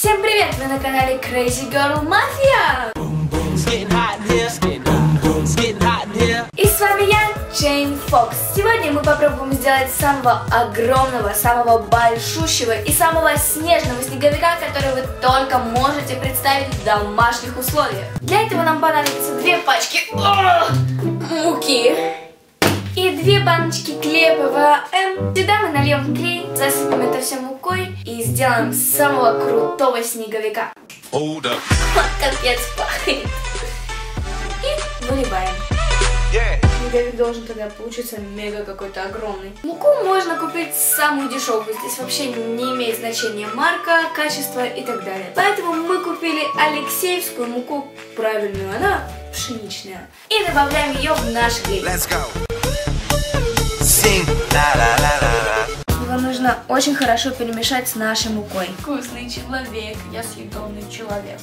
Всем привет! Вы на канале Crazy Girl Mafia! И с вами я, Джейн Фокс. Сегодня мы попробуем сделать самого огромного, самого большущего и самого снежного снеговика, который вы только можете представить в домашних условиях. Для этого нам понадобится 2 пачки муки и 2 баночки клея ПВА. Сюда мы нальем клей, засыпем это все мукой и сделаем самого крутого снеговика. Вот капец пахнет. И выливаем. Снеговик должен тогда получиться мега какой-то огромный. Муку можно купить самую дешевую. Здесь вообще не имеет значения марка, качество и так далее. Поэтому мы купили алексеевскую муку правильную. Она пшеничная. И добавляем ее в наш клей. Его нужно очень хорошо перемешать с нашей мукой. Вкусный человек, я съедобный человек.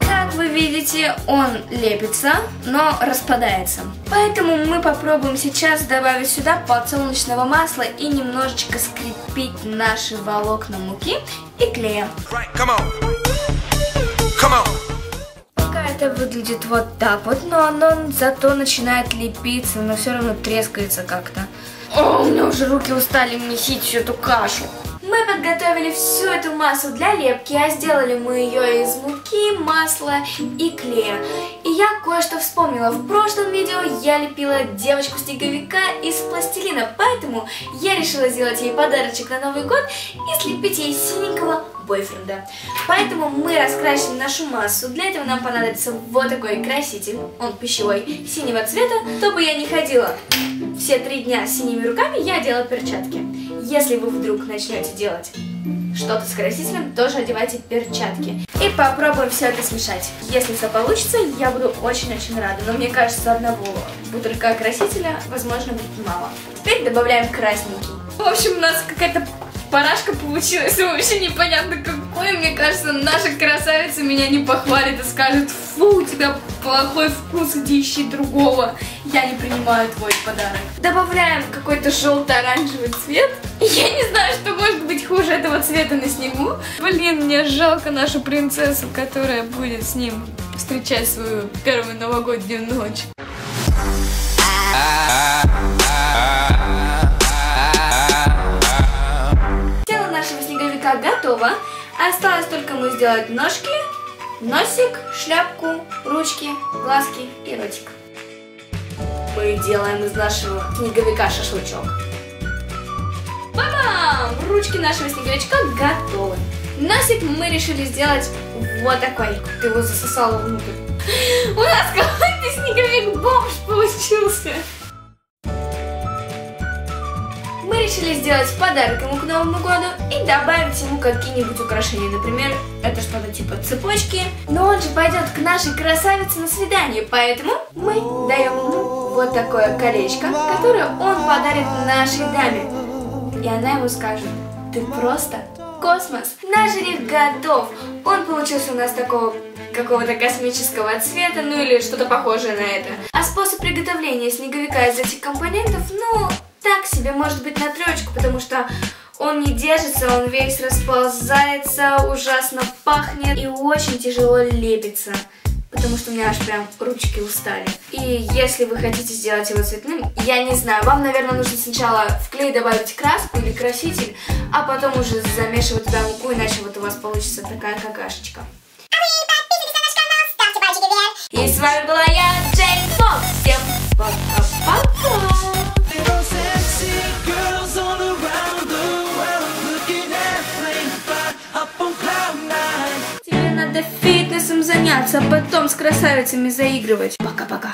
Как вы видите, он лепится, но распадается. Поэтому мы попробуем сейчас добавить сюда подсолнечного масла и немножечко скрепить наши волокна муки и клея. Это выглядит вот так вот, но оно зато начинает лепиться, но все равно трескается как-то. О, у меня уже руки устали месить всю эту кашу. Мы подготовили всю эту массу для лепки, а сделали мы ее из муки, масла и клея. И я кое-что вспомнила. В прошлом видео я лепила девочку-снеговика из пластилина, поэтому я решила сделать ей подарочек на Новый год и слепить ей синенького бойфренда. Поэтому мы раскрасим нашу массу. Для этого нам понадобится вот такой краситель. Он пищевой, синего цвета. Чтобы я не ходила все 3 дня с синими руками, я делаю перчатки. Если вы вдруг начнете делать что-то с красителем, тоже одевайте перчатки. И попробуем все это смешать. Если все получится, я буду очень-очень рада. Но мне кажется, одного бутылька красителя, возможно, будет мало. Теперь добавляем красненький. В общем, у нас какая-то парашка получилась, вообще непонятно какой. Мне кажется, наша красавица меня не похвалит и скажет: фу, у тебя плохой вкус, иди ищи другого. Я не принимаю твой подарок. Добавляем какой-то желто-оранжевый цвет. Я не знаю, что может быть хуже этого цвета на снегу. Блин, мне жалко нашу принцессу, которая будет с ним встречать свою первую новогоднюю ночь. Готово. Осталось только мы сделать ножки, носик, шляпку, ручки, глазки и ротик. Мы делаем из нашего снеговика шашлычок. Ба-бам! Ручки нашего снеговичка готовы. Носик мы решили сделать вот такой. Ты его засосала внутрь. У нас какой-то снеговик-бомж получился. Мы решили сделать подарок ему к Новому году и добавить ему какие-нибудь украшения. Например, это что-то типа цепочки. Но он же пойдет к нашей красавице на свидание, поэтому мы даем ему вот такое колечко, которое он подарит нашей даме. И она ему скажет: ты просто космос. Наш жених готов. Он получился у нас такого какого-то космического цвета, ну или что-то похожее на это. А способ приготовления снеговика из этих компонентов, ну, так себе, может быть, на 3, потому что он не держится, он весь расползается, ужасно пахнет и очень тяжело лепится, потому что у меня аж прям ручки устали. И если вы хотите сделать его цветным, я не знаю, вам, наверное, нужно сначала в клей добавить краску или краситель, а потом уже замешивать туда муку, иначе вот у вас получится такая какашечка. И с вами была я, Джейн Фокс. Всем пока-пока! Тебе надо фитнесом заняться, а потом с красавицами заигрывать. Пока-пока.